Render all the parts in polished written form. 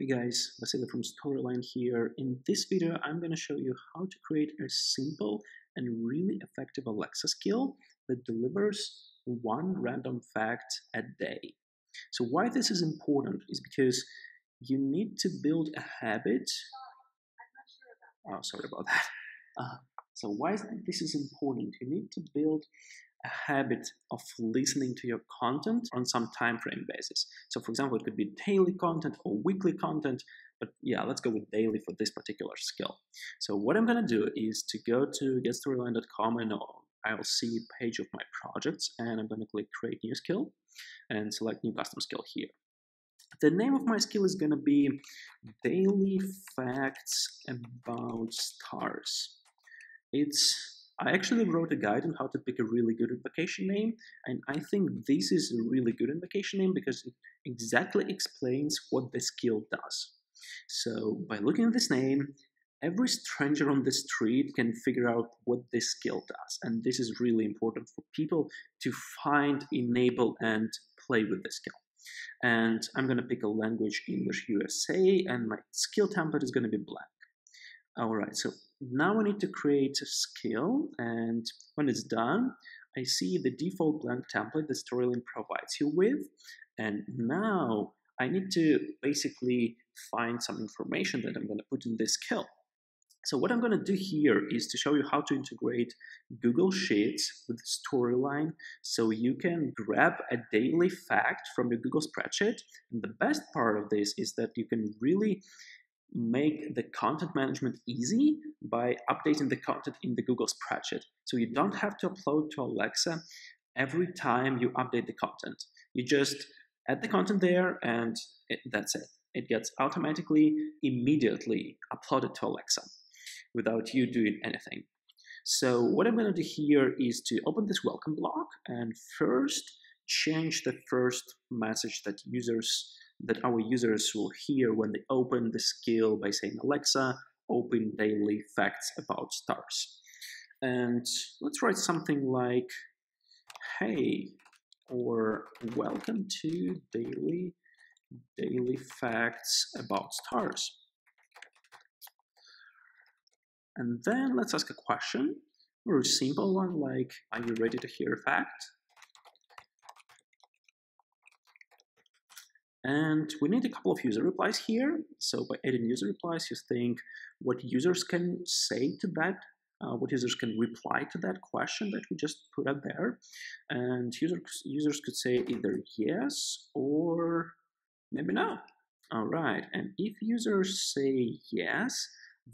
Hey guys, Vasily from Storyline here. In this video, I'm gonna show you how to create a simple and really effective Alexa skill that delivers one random fact a day. So why this is important is because you need to build a habit. Sorry, I'm not sure about that. Oh, sorry about that. So why this is important? You need to build a habit of listening to your content on some time frame basis. So for example, it could be daily content or weekly content, but yeah, let's go with daily for this particular skill. So what I'm gonna do is to go to getstoryline.com and I'll see a page of my projects, and I'm gonna click create new skill and select new custom skill here. The name of my skill is gonna be daily facts about stars. I actually wrote a guide on how to pick a really good invocation name, and I think this is a really good invocation name because it exactly explains what the skill does. So by looking at this name, every stranger on the street can figure out what this skill does, and this is really important for people to find, enable, and play with the skill. And I'm gonna pick a language, English USA, and my skill template is gonna be blank. All right, so now I need to create a skill, and when it's done, I see the default blank template that Storyline provides you with, and now I need to basically find some information that I'm gonna put in this skill. So what I'm gonna do here is to show you how to integrate Google Sheets with Storyline, so you can grab a daily fact from your Google spreadsheet. And the best part of this is that you can really make the content management easy by updating the content in the Google spreadsheet. So you don't have to upload to Alexa every time you update the content. You just add the content there and that's it. It gets automatically, immediately uploaded to Alexa without you doing anything. So what I'm gonna do here is to open this welcome block and first change the first message that our users will hear when they open the skill by saying, Alexa, open daily facts about stars. And let's write something like, hey, or welcome to daily facts about stars. And then let's ask a question, or a simple one like, are you ready to hear a fact? And we need a couple of user replies here. So by adding user replies, you think what users can say to that, what users can reply to that question that we just put up there. And users could say either yes or maybe no. All right, and if users say yes,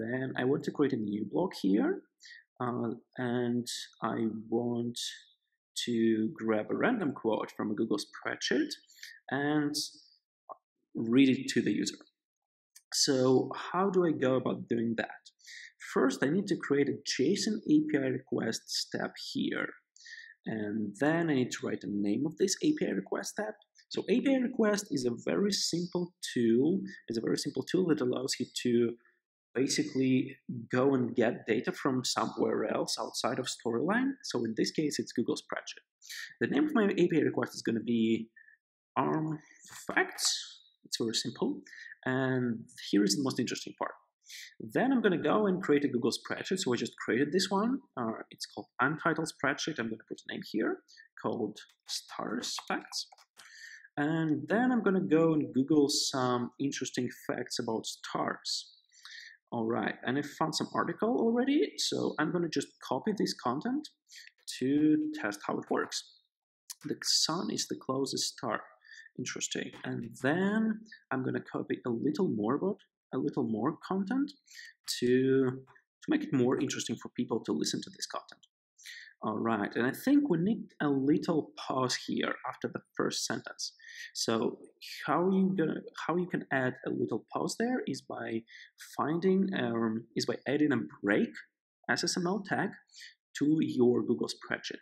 then I want to create a new block here. And I want to grab a random quote from a Google spreadsheet and read it to the user. So how do I go about doing that? First, I need to create a JSON API request step here. And then I need to write the name of this API request step. So API request is a very simple tool. It's a very simple tool that allows you to basically go and get data from somewhere else outside of Storyline. So in this case, it's Google Spreadsheet. The name of my API request is gonna be ARMFacts. It's very simple. And here is the most interesting part. Then I'm gonna go and create a Google Spreadsheet. So I just created this one. It's called Untitled Spreadsheet. I'm gonna put a name here called Stars Facts. And then I'm gonna go and Google some interesting facts about stars. All right, and I found some article already, so I'm gonna just copy this content to test how it works. The sun is the closest star, interesting. And then I'm gonna copy a little more content to make it more interesting for people to listen to this content. All right, and I think we need a little pause here after the first sentence. So how you can add a little pause there is by adding a break SSML tag to your Google spreadsheet.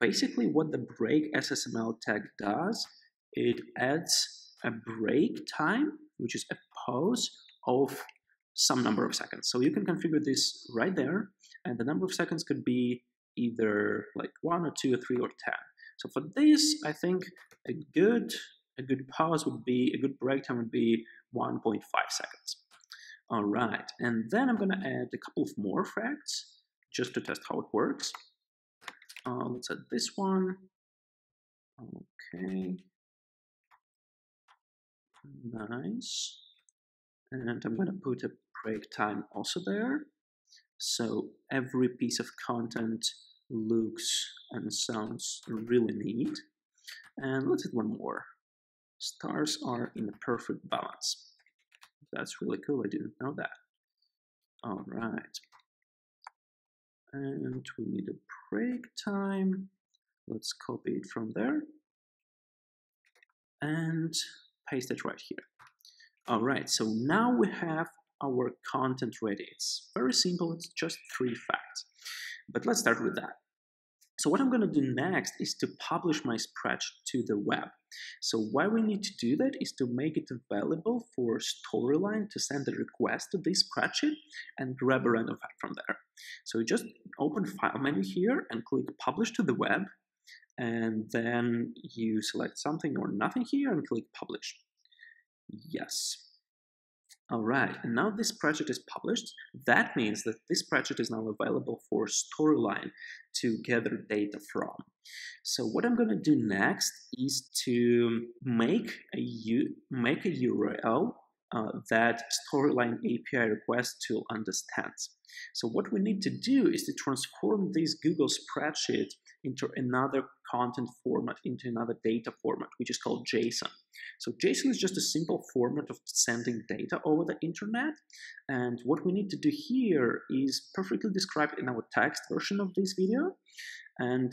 Basically, what the break SSML tag does, it adds a break time, which is a pause of some number of seconds. So you can configure this right there, and the number of seconds could be either like 1 or 2 or 3 or 10. So for this, I think a good a good pause would be, a good break time would be 1.5 seconds. All right, and then I'm gonna add a couple of more facts just to test how it works. Let's add this one. Okay, nice. And I'm gonna put a break time also there. So every piece of content looks and sounds really neat. And let's add one more. Stars are in a perfect balance. That's really cool, I didn't know that. All right. And we need a break time. Let's copy it from there and paste it right here. All right, so now we have our content ready. It's very simple, it's just 3 facts. But let's start with that. So what I'm gonna do next is to publish my spreadsheet to the web. So why we need to do that is to make it available for Storyline to send a request to this spreadsheet and grab a random fact from there. So you just open file menu here and click publish to the web, and then you select something or nothing here and click publish. Yes. All right, and now this spreadsheet is published. That means that this spreadsheet is now available for Storyline to gather data from. So what I'm gonna do next is to make a URL that Storyline API request tool understands. So what we need to do is to transform this Google spreadsheet into another content format, into another data format, which is called JSON. So JSON is just a simple format of sending data over the internet. And what we need to do here is perfectly described in our text version of this video. And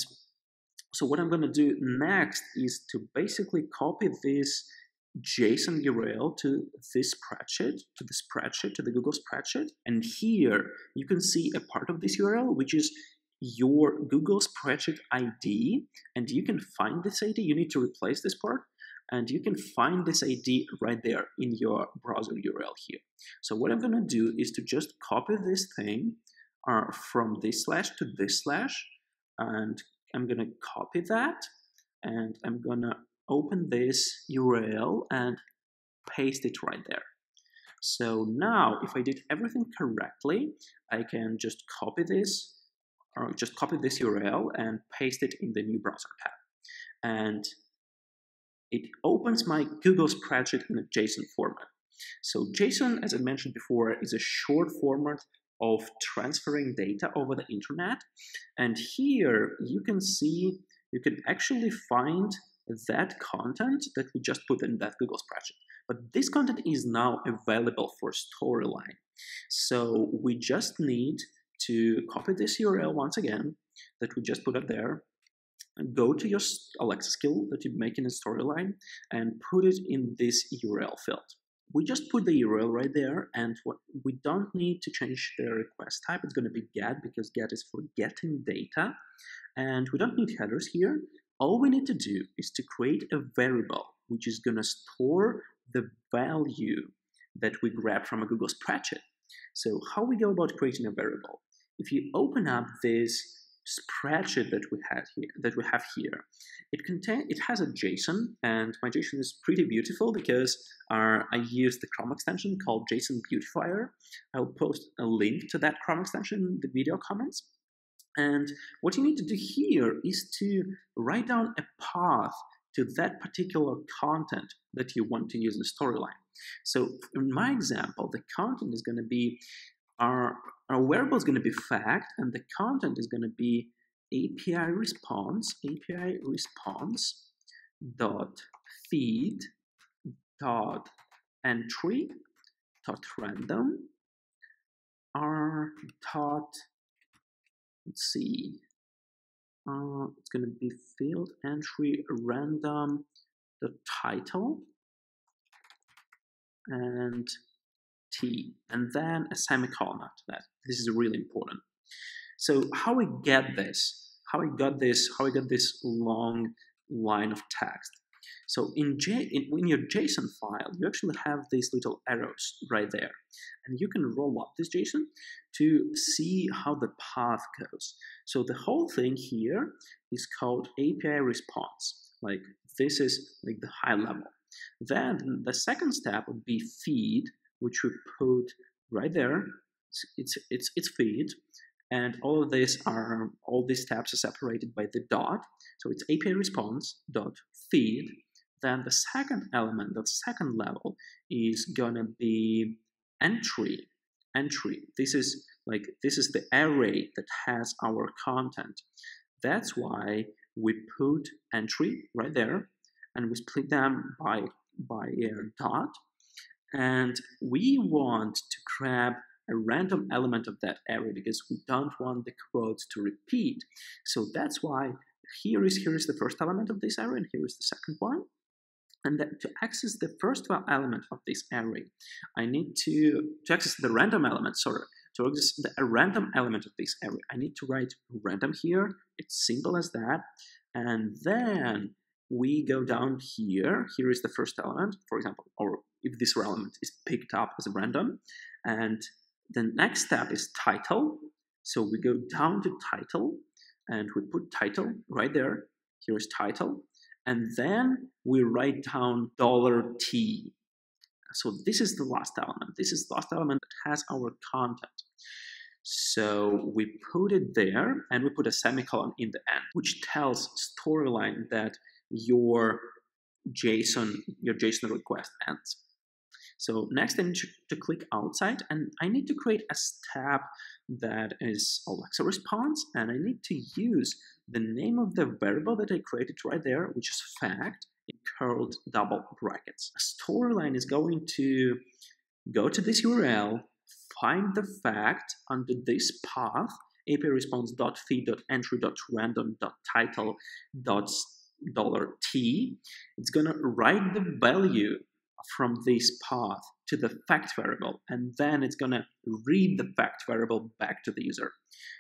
so what I'm gonna do next is to basically copy this JSON URL to this spreadsheet, to the Google spreadsheet. And here you can see a part of this URL, which is your Google spreadsheet ID, and you can find this ID. You need to replace this part, and you can find this ID right there in your browser URL here. So what I'm gonna do is to just copy this thing from this slash to this slash, and I'm gonna copy that, and I'm gonna open this URL and paste it right there. So now, if I did everything correctly, I can just copy this, or just copy this URL and paste it in the new browser tab. And it opens my Google spreadsheet in a JSON format. So JSON, as I mentioned before, is a short format of transferring data over the internet. And here you can see, you can actually find that content that we just put in that Google spreadsheet. But this content is now available for Storyline. So we just need to copy this URL once again that we just put up there, and go to your Alexa skill that you're making in Storyline and put it in this URL field. We just put the URL right there, and what, we don't need to change the request type. It's gonna be get, because get is for getting data, and we don't need headers here. All we need to do is to create a variable which is gonna store the value that we grab from a Google spreadsheet. So how we go about creating a variable? If you open up this spreadsheet that we had here, it has a JSON, and my JSON is pretty beautiful because I used the Chrome extension called JSON Beautifier. I'll post a link to that Chrome extension in the video comments. And what you need to do here is to write down a path to that particular content that you want to use in the Storyline. So in my example, the content is gonna be, our variable is gonna be fact, and the content is gonna be API response dot feed dot entry dot random dot, let's see, it's gonna be field entry random dot title and T, and then a semicolon after that. This is really important. So how we get this? How we got this long line of text? So in your JSON file, you actually have these little arrows right there, and you can roll up this JSON to see how the path goes. So the whole thing here is called API response, like This is like the high level. Then the second step would be feed, which we put right there. It's feed, and all these steps are separated by the dot. So it's API response dot feed. Then the second element, the second level, is gonna be entry. This is like the array that has our content. That's why we put entry right there, and we split them by a dot, and we want to grab a random element of that array because we don't want the quotes to repeat. So that's why here is the first element of this array, and here is the second one. And that to access the first element of this array, I need to access the random element, sorry. To access a random element of this array, I need to write random here. It's simple as that. And then we go down here. Here is the first element, for example, or if this element is picked up as random. And the next step is title. So we go down to title, and we put title right there. Here is title. And then we write down $t. So this is the last element. This is the last element that has our content. So we put it there, and we put a semicolon in the end, which tells Storyline that your JSON request ends. So next I need to click outside, and I need to create a step that is Alexa response, and I need to use the name of the variable that I created right there, which is fact, in curled double brackets. Storyline is going to go to this URL, find the fact under this path, API response.feed.entry.random.title.$t. It's gonna write the value from this path to the fact variable, and then it's gonna read the fact variable back to the user.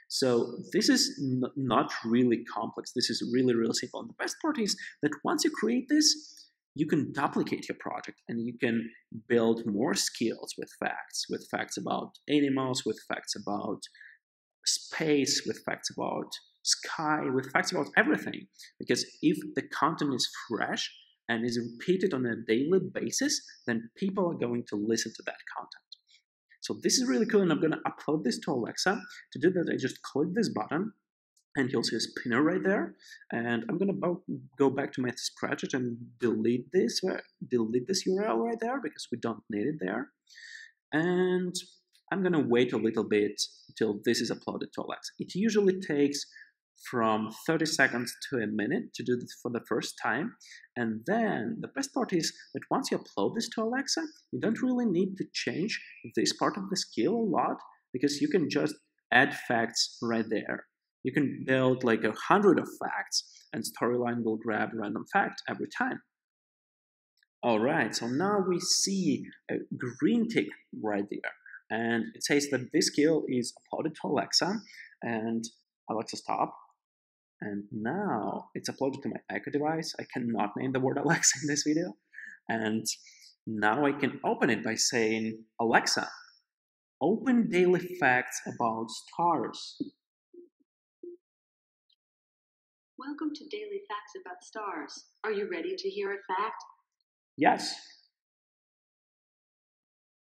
So this is not really complex. This is really, really simple. And the best part is that once you create this, you can duplicate your project, and you can build more skills with facts about animals, with facts about space, with facts about sky, with facts about everything. Because if the content is fresh and is repeated on a daily basis, then people are going to listen to that content. So this is really cool, and I'm gonna upload this to Alexa. To do that, I just click this button, and you'll see a spinner right there. And I'm gonna go back to my spreadsheet and delete this URL right there, because we don't need it there. And I'm gonna wait a little bit till this is uploaded to Alexa. It usually takes from 30 seconds to a minute to do this for the first time. And then the best part is that once you upload this to Alexa, you don't really need to change this part of the skill a lot, because you can just add facts right there. You can build like 100 of facts, and Storyline will grab random fact every time. All right, so now we see a green tick right there. And it says that this skill is uploaded to Alexa, and Alexa stop. And now it's uploaded to my Echo device. I cannot name the word Alexa in this video. And now I can open it by saying, Alexa, open daily facts about stars. Welcome to Daily Facts About Stars. Are you ready to hear a fact? Yes.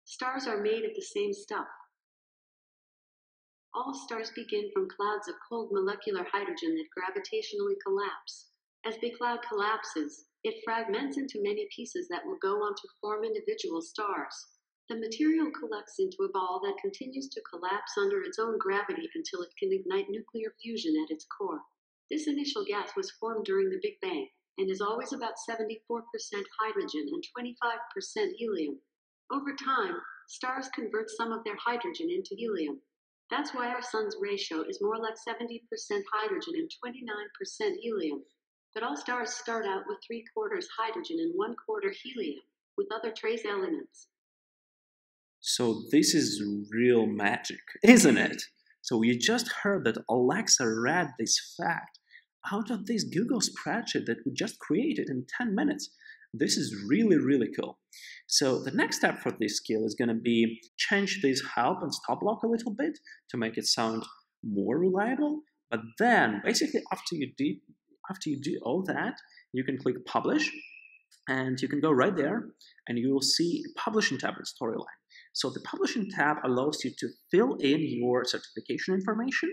Stars are made of the same stuff. All stars begin from clouds of cold molecular hydrogen that gravitationally collapse. As the cloud collapses, it fragments into many pieces that will go on to form individual stars. The material collects into a ball that continues to collapse under its own gravity until it can ignite nuclear fusion at its core. This initial gas was formed during the Big Bang, and is always about 74% hydrogen and 25% helium. Over time, stars convert some of their hydrogen into helium. That's why our sun's ratio is more like 70% hydrogen and 29% helium. But all stars start out with 3/4 hydrogen and 1/4 helium, with other trace elements. So this is real magic, isn't it? So you just heard that Alexa read this fact out of this Google spreadsheet that we just created in 10 minutes. This is really, really cool. So the next step for this skill is gonna be change this help and stop block a little bit to make it sound more reliable. But then basically after you do all that, you can click Publish, and you can go right there, and you will see a Publishing tab in Storyline. So the Publishing tab allows you to fill in your certification information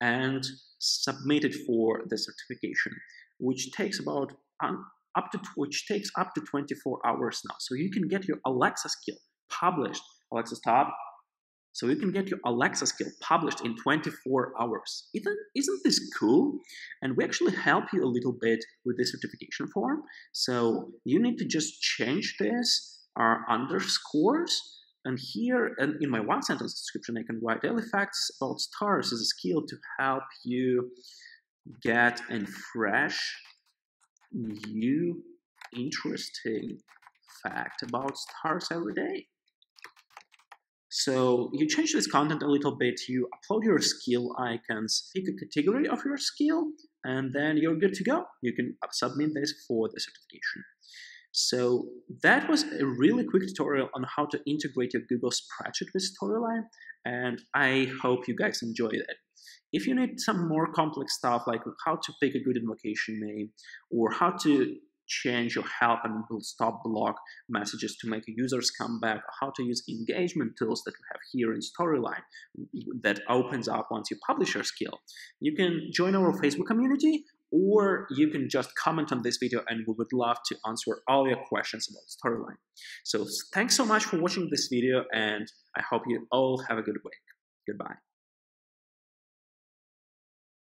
and submit it for the certification, which takes about up to 24 hours now. So you can get your Alexa skill published. Alexa, stop. So you can get your Alexa skill published in 24 hours. Isn't this cool? And we actually help you a little bit with the certification form. So you need to just change this underscores. And here, and in my one-sentence description, I can write ARMFacts about stars as a skill to help you get and fresh new interesting fact about stars every day. So you change this content a little bit, you upload your skill icons, pick a category of your skill, and then you're good to go. You can submit this for the certification. So that was a really quick tutorial on how to integrate your Google spreadsheet with Storyline, and I hope you guys enjoyed it. If you need some more complex stuff, like how to pick a good invocation name, or how to change your help and stop block messages to make users come back, or how to use engagement tools that we have here in Storyline that opens up once you publish your skill, you can join our Facebook community, or you can just comment on this video, and we would love to answer all your questions about Storyline. So thanks so much for watching this video, and I hope you all have a good week. Goodbye.